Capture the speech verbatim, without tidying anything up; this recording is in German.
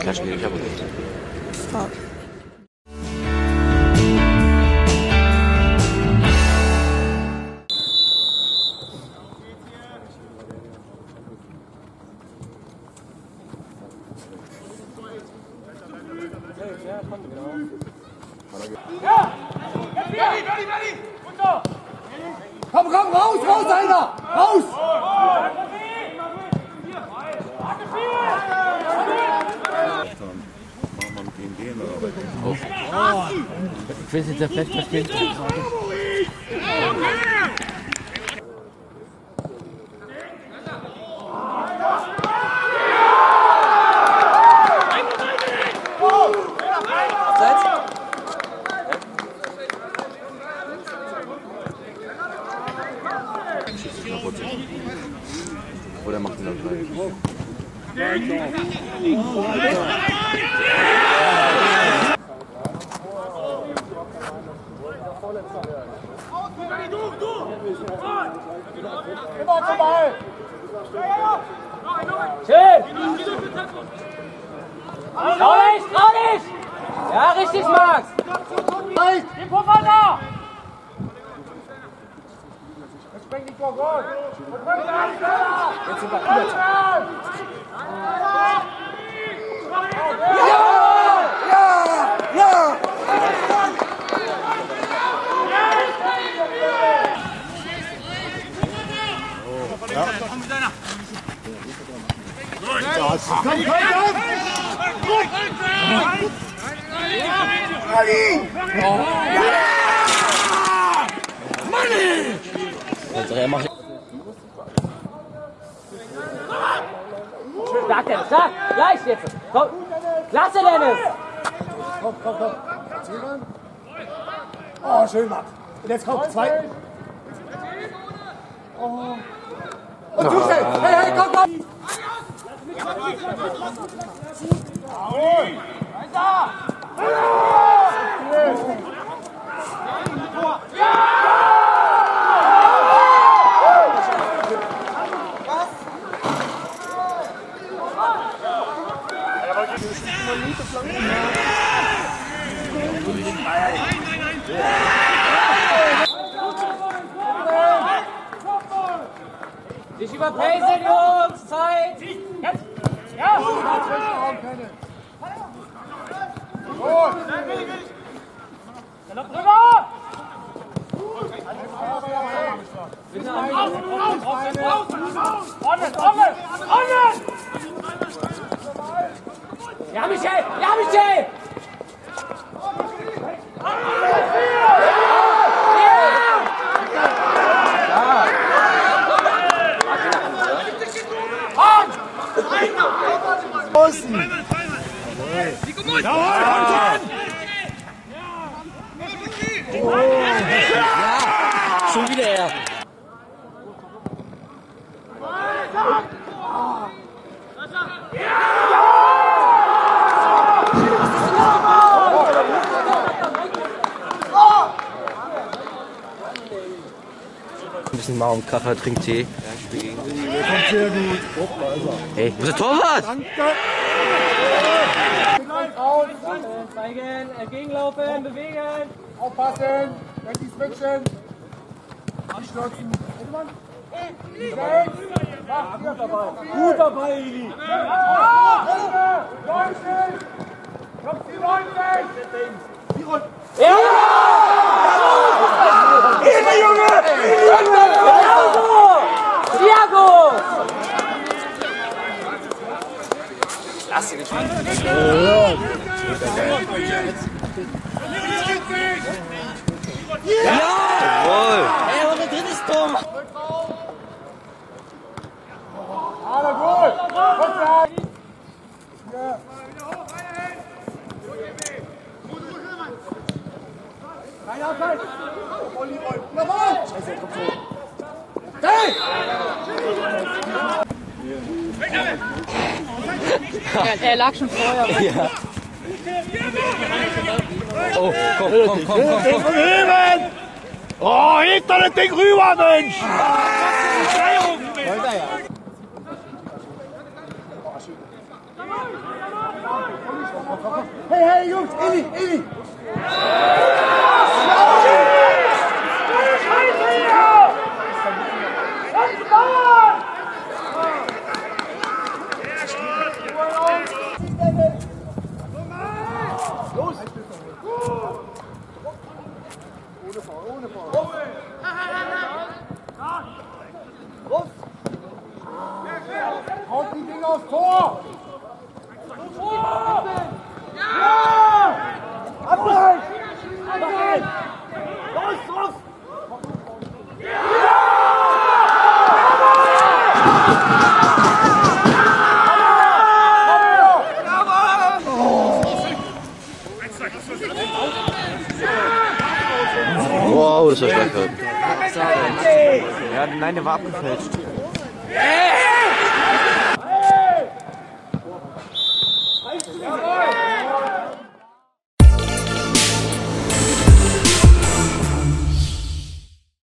Klatsch mir, ich habe recht. Fuck. Ja, komm, genau. Ja! Berli, Berli, Berli! Runter! Komm, komm, raus, raus, Alter! Raus! Ich will jetzt ja vielleicht verstehen. Oder macht er das gleich? Trau dich, trau dich! Ja, richtig, Max! Den Puffer da! Jetzt sind wir übertragen. Ja! Ja! Ja! Oh, ja. Komm mit deiner! Das komm, komm, komm! Mann! Stark, Dennis, stark! Gleich jetzt! Komm! Klasse, Dennis! Komm, komm, komm! Oh, schön, Max! Und jetzt kommt zwei! Oh. Und du schnell! Hey, hey, komm, komm! Nicht überpreisen, Jungs! Zeit! Jetzt! Ja! Gut! Dann noch drüber! Raus! Raus! Raus! Ordnet! Ordnet! Ordnet! Ja, Michael! Ja, Michael! Außen! Jawohl! Ja! Schon wieder her! Ein bisschen warm, Kaffee, trink Tee. Kommt sehr gut. Hey, wo ist der Torwart? Danke. Zeigen, entgegenlaufen, bewegen. Aufpassen, wenn sie switchen. Anstürzen. Gut dabei. Gut dabei, Eli. neunzig. Kommt die neunzig. Ja! Eli, Junge! Eli, Junge! Lass sie nicht machen. Jawohl! Ey, aber drin ist dumm! Alle gut! Kommt rein! Ja! Rein auf rein! Olli, Olli! Jawohl! Scheiße, kommt zurück! Hey! Weg damit! Ja, er lag schon vorher. Ja. Oh, komm, komm, komm, komm, komm. Oh, hebt doch das Ding rüber, Mensch! Ah. Hey, hey, Jungs, Illi, Illi! Wow, das war stark. Ja, nein, der war abgefälscht. Yeah!